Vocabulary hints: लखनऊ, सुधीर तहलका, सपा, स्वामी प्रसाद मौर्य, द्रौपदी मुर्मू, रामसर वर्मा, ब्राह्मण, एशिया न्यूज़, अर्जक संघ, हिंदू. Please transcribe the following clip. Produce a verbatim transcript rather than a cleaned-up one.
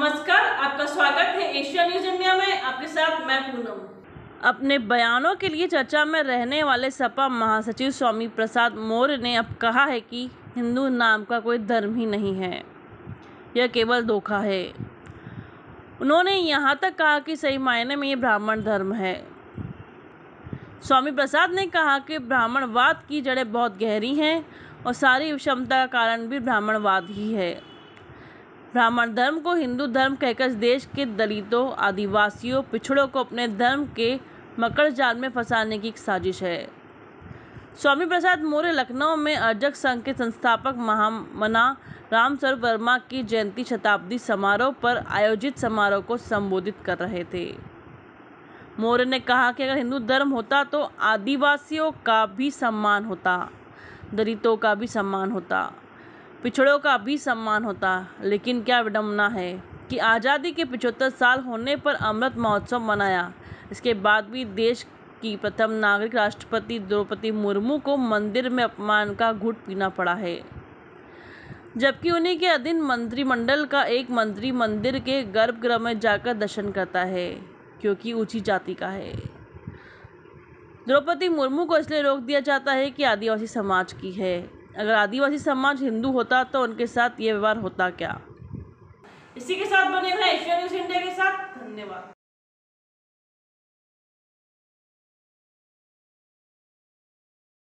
नमस्कार, आपका स्वागत है एशिया न्यूज़ इंडिया में। आपके साथ मैं पूनम। अपने बयानों के लिए चर्चा में रहने वाले सपा महासचिव स्वामी प्रसाद मौर्य ने अब कहा है कि हिंदू नाम का कोई धर्म ही नहीं है, यह केवल धोखा है। उन्होंने यहाँ तक कहा कि सही मायने में ये ब्राह्मण धर्म है। स्वामी प्रसाद ने कहा कि ब्राह्मणवाद की जड़ें बहुत गहरी हैं और सारी विषमता का कारण भी ब्राह्मणवाद ही है। ब्राह्मण धर्म को हिंदू धर्म कहकर देश के दलितों, आदिवासियों, पिछड़ों को अपने धर्म के मकर जाल में फंसाने की एक साजिश है। स्वामी प्रसाद मौर्य लखनऊ में अर्जक संघ के संस्थापक महामना रामसर वर्मा की जयंती शताब्दी समारोह पर आयोजित समारोह को संबोधित कर रहे थे। मौर्य ने कहा कि अगर हिंदू धर्म होता तो आदिवासियों का भी सम्मान होता, दलितों का भी सम्मान होता, पिछड़ों का भी सम्मान होता। लेकिन क्या विडम्बना है कि आज़ादी के पचहत्तर साल होने पर अमृत महोत्सव मनाया, इसके बाद भी देश की प्रथम नागरिक राष्ट्रपति द्रौपदी मुर्मू को मंदिर में अपमान का घूंट पीना पड़ा है, जबकि उन्हीं के अधीन मंत्रिमंडल का एक मंत्री मंदिर के गर्भगृह में जाकर दर्शन करता है क्योंकि ऊंची जाति का है। द्रौपदी मुर्मू को इसलिए रोक दिया जाता है कि आदिवासी समाज की है। अगर आदिवासी समाज हिंदू होता तो उनके साथ ये व्यवहार होता क्या? इसी के साथ बने रहिए एशिया न्यूज़ इंडिया के साथ। धन्यवाद।